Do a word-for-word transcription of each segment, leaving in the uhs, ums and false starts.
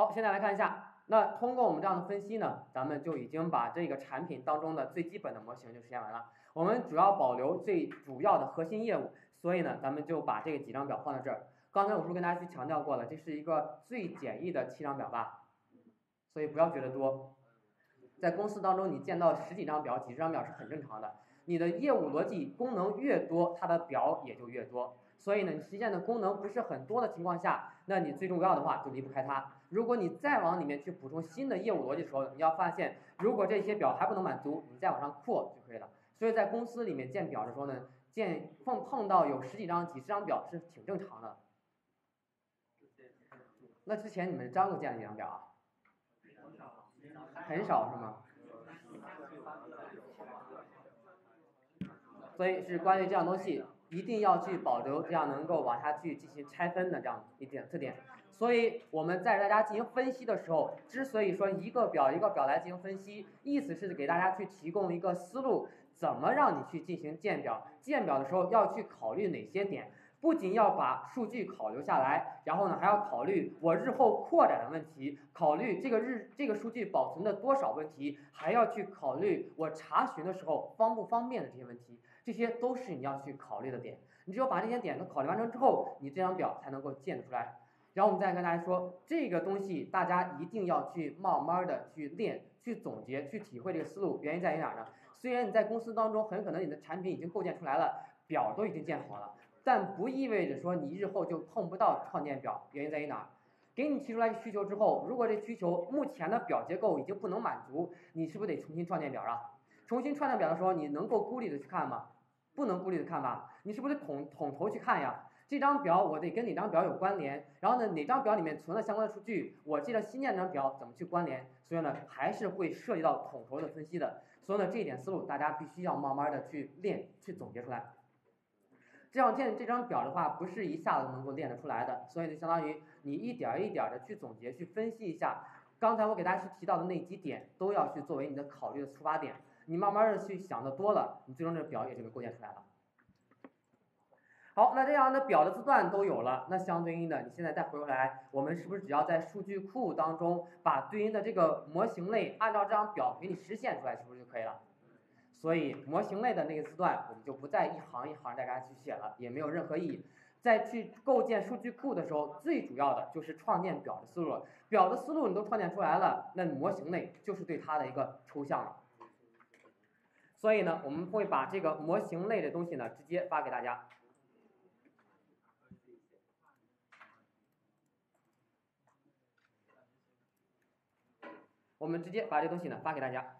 好，现在来看一下，那通过我们这样的分析呢，咱们就已经把这个产品当中的最基本的模型就实现完了。我们主要保留最主要的核心业务，所以呢，咱们就把这个几张表放到这儿。刚才我是跟大家去强调过了，这是一个最简易的七张表吧，所以不要觉得多。在公司当中，你见到十几张表、几十张表是很正常的。你的业务逻辑功能越多，它的表也就越多。所以呢，你实现的功能不是很多的情况下，那你最重要的话就离不开它。如果你再往里面去补充新的业务逻辑的时候，你要发现，如果这些表还不能满足，你再往上扩就可以了。所以在公司里面建表的时候呢，见碰碰到有十几张、几十张表是挺正常的。那之前你们张过建了几张表啊？很少是吗？所以是关于这样东西，一定要去保留这样能够往下去进行拆分的这样一点特点。所以我们在大家进行分析的时候，之所以说一个表一个表来进行分析，意思是给大家去提供一个思路，怎么让你去进行建表。建表的时候要去考虑哪些点，不仅要把数据考留下来，然后呢还要考虑我日后扩展的问题，考虑这个日这个数据保存的多少问题，还要去考虑我查询的时候方不方便的这些问题。这些都是你要去考虑的点，你只有把这些点都考虑完成之后，你这张表才能够建出来。然后我们再跟大家说，这个东西大家一定要去慢慢的去练、去总结、去体会这个思路。原因在于哪呢？虽然你在公司当中很可能你的产品已经构建出来了，表都已经建好了，但不意味着说你日后就碰不到创建表。原因在于哪？给你提出来一个需求之后，如果这需求目前的表结构已经不能满足，你是不是得重新创建表啊？重新创建表的时候，你能够孤立的去看吗？不能孤立的看吧，你是不是得统统筹去看呀？这张表我得跟哪张表有关联，然后呢哪张表里面存了相关的数据，我这张新建这张表怎么去关联？所以呢还是会涉及到统筹的分析的。所以呢这一点思路大家必须要慢慢的去练、去总结出来。这样建这张表的话，不是一下子能够练得出来的，所以就相当于你一点一点的去总结、去分析一下。刚才我给大家去提到的那几点，都要去作为你的考虑的出发点。你慢慢的去想的多了，你最终这个表也就给构建出来了。好，那这样的表的字段都有了，那相对应的，你现在再回过来，我们是不是只要在数据库当中把对应的这个模型类按照这张表给你实现出来，是不是就可以了？所以模型类的那个字段，我们就不再一行一行带大家去写了，也没有任何意义。在去构建数据库的时候，最主要的就是创建表的思路了。表的思路你都创建出来了，那模型类就是对它的一个抽象了。所以呢，我们会把这个模型类的东西呢，直接发给大家。我们直接把这东西呢发给大家。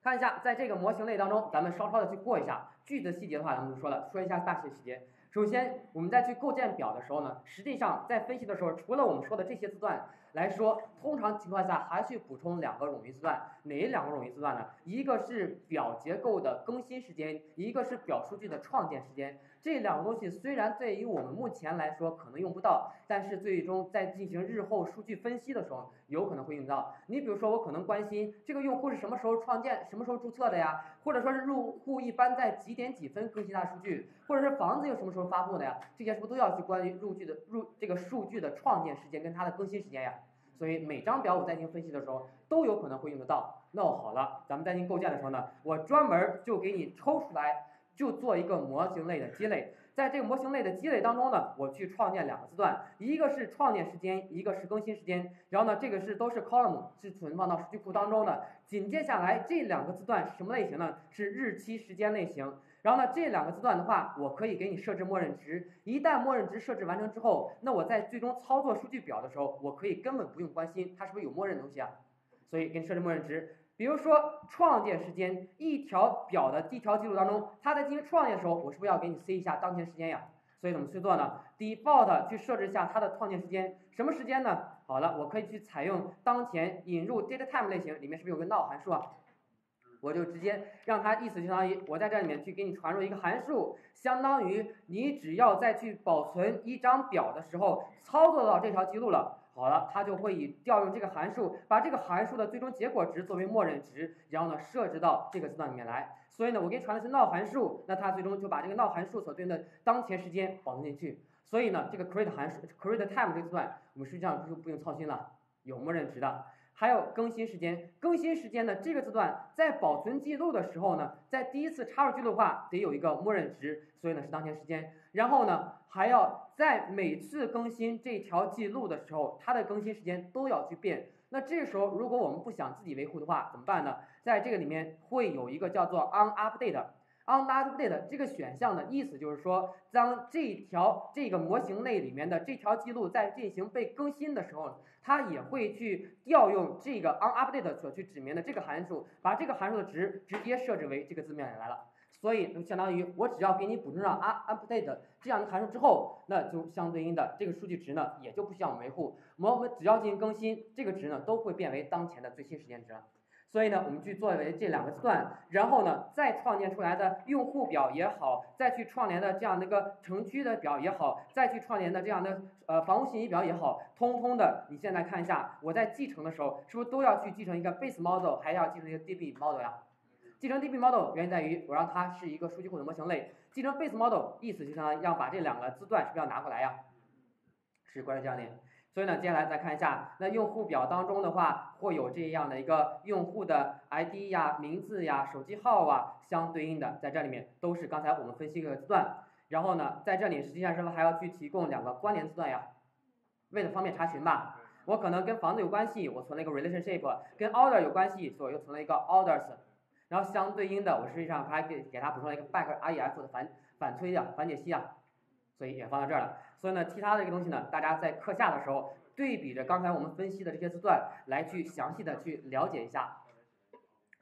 看一下，在这个模型类当中，咱们稍稍的去过一下句子细节的话，咱们就说了，说一下大学细节。首先，我们在去构建表的时候呢，实际上在分析的时候，除了我们说的这些字段来说，通常情况下还去补充两个冗余字段。哪两个冗余字段呢？一个是表结构的更新时间，一个是表数据的创建时间。这两个东西虽然对于我们目前来说可能用不到，但是最终在进行日后数据分析的时候，有可能会用到。你比如说，我可能关心这个用户是什么时候创建、什么时候注册的呀，或者说是入户一般在几点几分更新它数据，或者是房子有什么时候发布的呀，这些是不是都要去关于入据的入这个数据的创建时间跟它的更新时间呀？所以每张表我在进行分析的时候都有可能会用得到。那好了，咱们在进行构建的时候呢，我专门就给你抽出来，就做一个模型类的积累。在这个模型类的积累当中呢，我去创建两个字段，一个是创建时间，一个是更新时间。然后呢，这个是都是 column 是存放到数据库当中的。紧接下来这两个字段是什么类型呢？是日期时间类型。然后呢，这两个字段的话，我可以给你设置默认值。一旦默认值设置完成之后，那我在最终操作数据表的时候，我可以根本不用关心它是不是有默认的东西啊。所以给你设置默认值。比如说创建时间，一条表的第一条记录当中，它在进行创建的时候，我是不是要给你塞一下当前时间呀？所以怎么去做呢 ？default 去设置一下它的创建时间，什么时间呢？好了，我可以去采用当前引入 datetime 类型，里面是不是有个 now 函数啊？我就直接让它意思相当于我在这里面去给你传入一个函数，相当于你只要再去保存一张表的时候操作到这条记录了，好了，它就会以调用这个函数，把这个函数的最终结果值作为默认值，然后呢设置到这个字段里面来。所以呢，我给你传的是闹函数，那它最终就把这个闹函数所对应的当前时间保存进去。所以呢，这个 create 函数 create time 这个段我们实际上就不用操心了，有默认值的。还有更新时间，更新时间呢，这个字段在保存记录的时候呢，在第一次插入记录的话得有一个默认值，所以呢是当前时间。然后呢，还要在每次更新这条记录的时候，它的更新时间都要去变。那这个时候，如果我们不想自己维护的话，怎么办呢？在这个里面会有一个叫做 onUpdate。On update 这个选项的意思就是说，当这条这个模型类里面的这条记录在进行被更新的时候，它也会去调用这个 on update 所去指明的这个函数，把这个函数的值直接设置为这个字面来了。所以相当于我只要给你补充上 update 这样的函数之后，那就相对应的这个数据值呢也就不需要我们维护，我们只要进行更新，这个值呢都会变为当前的最新时间值。所以呢，我们去作为这两个字段，然后呢，再创建出来的用户表也好，再去创建的这样的一个城区的表也好，再去创建的这样的呃房屋信息表也好，通通的，你现在看一下，我在继承的时候，是不是都要去继承一个 base model， 还要继承一个 db model 呀？继承 db model 原因在于我让它是一个数据库的模型类，继承 base model 意思就相当于要把这两个字段是不是要拿过来呀？是关于这样的。所以呢，接下来再看一下，那用户表当中的话，会有这样的一个用户的 I D 呀、名字呀、手机号啊，相对应的在这里面都是刚才我们分析的字段。然后呢，在这里实际上是不是还要去提供两个关联字段呀？为了方便查询吧，我可能跟房子有关系，我存了一个 relationship， 跟 order 有关系，所以我又存了一个 orders。然后相对应的，我实际上还给给它补充了一个 back ref 的反反推呀、反解析啊。所以也放到这儿了。所以呢，其他的一个东西呢，大家在课下的时候对比着刚才我们分析的这些字段来去详细的去了解一下。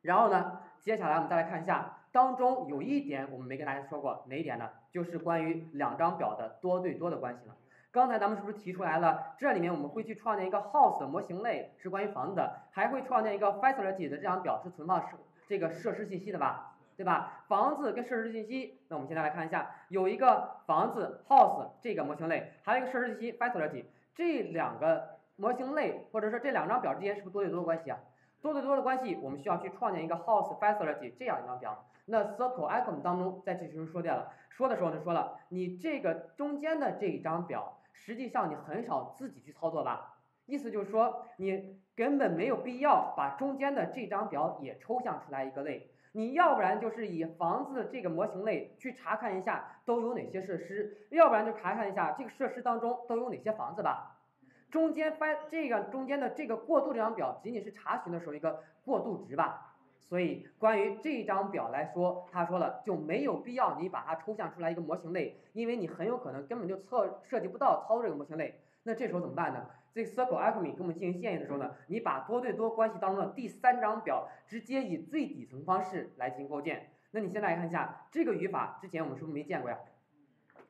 然后呢，接下来我们再来看一下，当中有一点我们没跟大家说过，哪一点呢？就是关于两张表的多对多的关系了。刚才咱们是不是提出来了？这里面我们会去创建一个 house 的模型类，是关于房子的，还会创建一个 facility 的这张表，是存放这个设施信息的吧？对吧？房子跟设施信息，那我们现在来看一下，有一个房子 house 这个模型类，还有一个设施信息 facility， 这两个模型类或者说这两张表之间是不是多对多的关系啊？多对多的关系，我们需要去创建一个 house facility 这样一张表。那 circle icon 当中在这时候说掉了，说的时候就说了，你这个中间的这一张表，实际上你很少自己去操作吧？意思就是说，你根本没有必要把中间的这张表也抽象出来一个类。你要不然就是以房子这个模型类去查看一下都有哪些设施，要不然就查看一下这个设施当中都有哪些房子吧。中间翻这个中间的这个过渡这张表仅仅是查询的时候一个过渡值吧。所以关于这张表来说，他说了就没有必要你把它抽象出来一个模型类，因为你很有可能根本就测涉及不到操作这个模型类。那这时候怎么办呢？这个 circle alchemy 给我们进行建议的时候呢，你把多对多关系当中的第三张表直接以最底层方式来进行构建。那你现在来看一下这个语法，之前我们是不是没见过呀？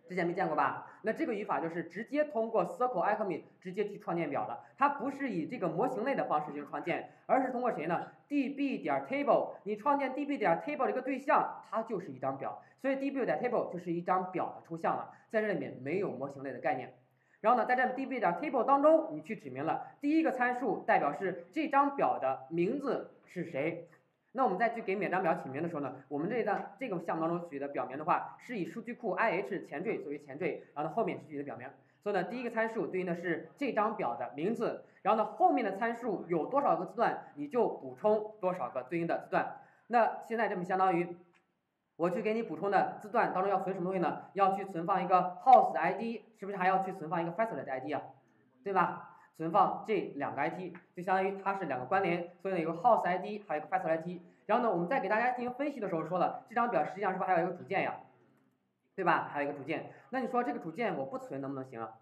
之前没见过吧？那这个语法就是直接通过 circle alchemy 直接去创建表了，它不是以这个模型类的方式去创建，而是通过谁呢？ db 点 table， 你创建 db 点 table 这个对象，它就是一张表，所以 db 点 table 就是一张表的抽象了，在这里面没有模型类的概念。然后呢，在这 db 点 table 当中，你去指明了第一个参数代表是这张表的名字是谁。那我们再去给每张表起名的时候呢，我们这张这个项目当中取的表名的话，是以数据库 ih 前缀作为前缀，然后后面取的表名。所以呢，第一个参数对应的是这张表的名字，然后呢，后面的参数有多少个字段，你就补充多少个对应的字段。那现在这么相当于。我去给你补充的字段当中要存什么东西呢？要去存放一个 house 的 I D， 是不是还要去存放一个 facility 的 I D 啊？对吧？存放这两个 I D， 就相当于它是两个关联，所以呢有个 house I D， 还有个 facility I D。然后呢，我们再给大家进行分析的时候说了，这张表实际上是不是还有一个主件呀？对吧？还有一个主件。那你说这个主件我不存能不能行啊？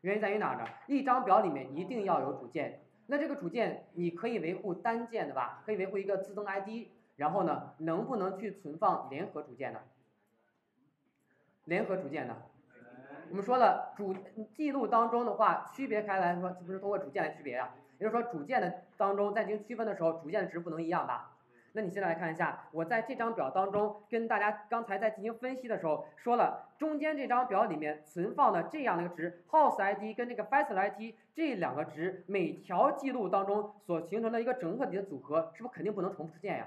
原因在于哪呢？一张表里面一定要有主件。那这个主件你可以维护单件的吧？可以维护一个自增 I D。然后呢，能不能去存放联合主件呢？联合主件呢？我们说了，主记录当中的话，区别开来说，是不是通过主件来区别啊？也就是说，主件的当中在进行区分的时候，主件的值不能一样吧？那你现在来看一下，我在这张表当中跟大家刚才在进行分析的时候说了，中间这张表里面存放的这样的一个值 ，house I D 跟这个 facility I D 这两个值，每条记录当中所形成的一个整体的组合，是不是肯定不能重复出现呀？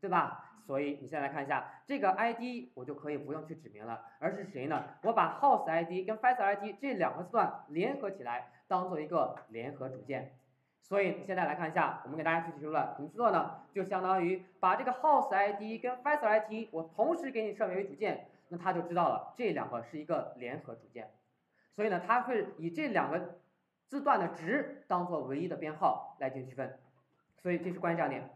对吧？所以你现在来看一下这个 I D， 我就可以不用去指明了，而是谁呢？我把 house I D 跟 fetch I D 这两个字段联合起来，当做一个联合组件。所以现在来看一下，我们给大家去提出了怎么去做呢？就相当于把这个 house I D 跟 fetch I D 我同时给你设为为组件，那他就知道了这两个是一个联合组件。所以呢，它会以这两个字段的值当做唯一的编号来进行区分。所以这是关键要点。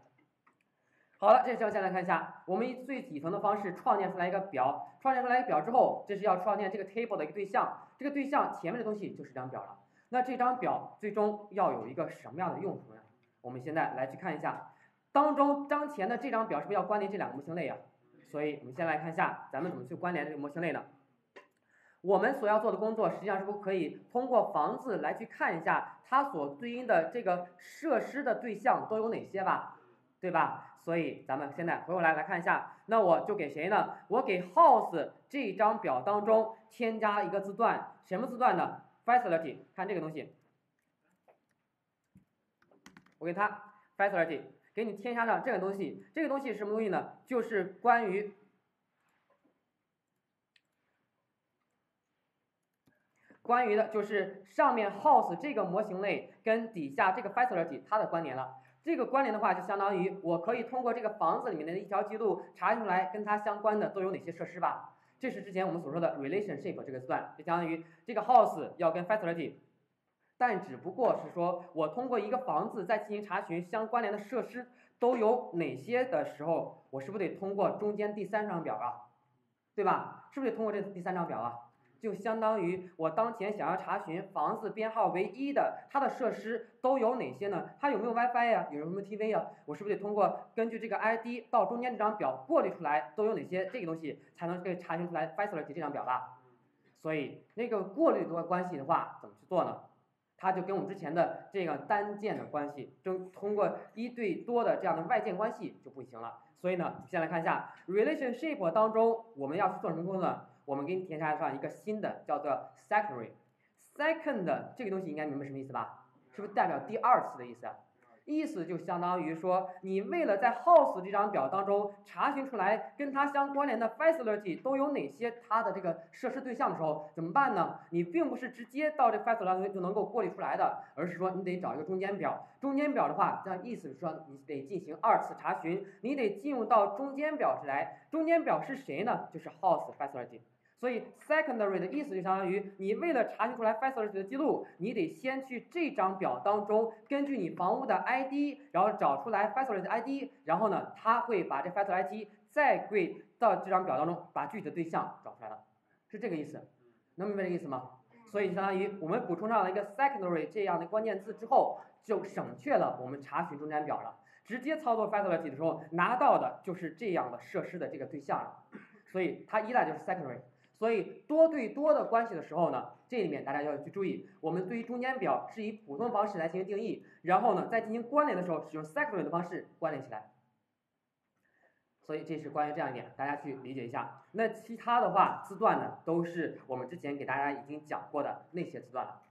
好了，这时候先来看一下，我们以最底层的方式创建出来一个表，创建出来一个表之后，这是要创建这个 table 的一个对象，这个对象前面的东西就是这张表了。那这张表最终要有一个什么样的用途呢？我们现在来去看一下，当中当前的这张表是不是要关联这两个模型类呀？所以我们先来看一下，咱们怎么去关联这个模型类呢？我们所要做的工作，实际上是不是可以通过房子来去看一下它所对应的这个设施的对象都有哪些吧？ 对吧？所以咱们现在回过来来看一下，那我就给谁呢？我给 house 这张表当中添加一个字段，什么字段呢 ？facility， 看这个东西，我给它 facility， 给你添加上这个东西。这个东西是什么东西呢？就是关于关于的，就是上面 house 这个模型类跟底下这个 facility 它的关联了。 这个关联的话，就相当于我可以通过这个房子里面的一条记录查出来跟它相关的都有哪些设施吧。这是之前我们所说的 relationship 这个字段，就相当于这个 house 要跟 facility， 但只不过是说我通过一个房子在进行查询相关联的设施都有哪些的时候，我是不是得通过中间第三张表啊，对吧？是不是得通过这第三张表啊？ 就相当于我当前想要查询房子编号为一的，它的设施都有哪些呢？它有没有 WiFi 呀、啊？有什么 T V 呀、啊？我是不是得通过根据这个 I D 到中间这张表过滤出来都有哪些这个东西，才能给查询出来 facility 这张表吧？所以那个过滤的关系的话，怎么去做呢？它就跟我们之前的这个单键的关系，就通过一对多的这样的外键关系就不行了。所以呢，先来看一下 relationship 当中我们要去做什么工作呢？ 我们给你添加上一个新的，叫做 secondary。second 这个东西应该明白什么意思吧？是不是代表第二次的意思？意思就相当于说，你为了在 house 这张表当中查询出来跟它相关联的 facility 都有哪些它的这个设施对象的时候，怎么办呢？你并不是直接到这 facility 就能够过滤出来的，而是说你得找一个中间表。中间表的话，这样意思是说你得进行二次查询，你得进入到中间表来。中间表是谁呢？就是 house facility。 所以 secondary 的意思就相当于你为了查询出来 facility 的记录，你得先去这张表当中，根据你房屋的 I D， 然后找出来 facility 的 I D， 然后呢，它会把这 facility I D 再归到这张表当中，把具体的对象找出来了，是这个意思，能明白这个意思吗？所以相当于我们补充上了一个 secondary 这样的关键字之后，就省去了我们查询中间表了，直接操作 facility 的时候拿到的就是这样的设施的这个对象了，所以它依赖就是 secondary。 所以多对多的关系的时候呢，这里面大家要去注意，我们对于中间表是以普通方式来进行定义，然后呢，在进行关联的时候使用 secondary 的方式关联起来。所以这是关于这样一点，大家去理解一下。那其他的话字段呢，都是我们之前给大家已经讲过的那些字段了。